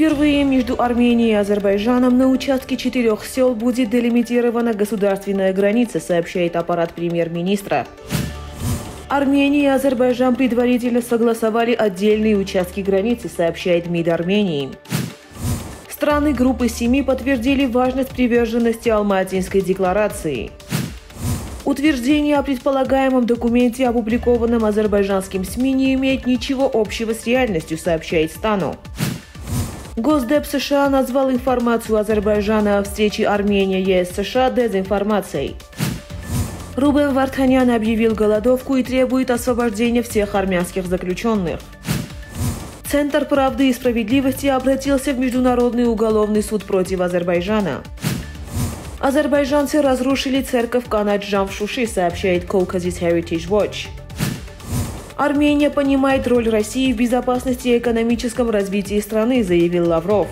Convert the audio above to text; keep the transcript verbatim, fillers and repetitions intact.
Впервые между Арменией и Азербайджаном на участке четырех сел будет делимитирована государственная граница, сообщает аппарат премьер-министра. Армения и Азербайджан предварительно согласовали отдельные участки границы, сообщает МИД Армении. Страны группы семи подтвердили важность приверженности Алматинской декларации. Утверждение о предполагаемом документе, опубликованном азербайджанским СМИ, не имеет ничего общего с реальностью, сообщает СТАНу. Госдеп США назвал информацию Азербайджана о встрече Армения и ЕС США дезинформацией. Рубен Вартанян объявил голодовку и требует освобождения всех армянских заключенных. Центр правды и справедливости обратился в Международный уголовный суд против Азербайджана. Азербайджанцы разрушили церковь Канаджам в Шуши, сообщает Кавказский Heritage Watch. Армения понимает роль России в безопасности и экономическом развитии страны, заявил Лавров.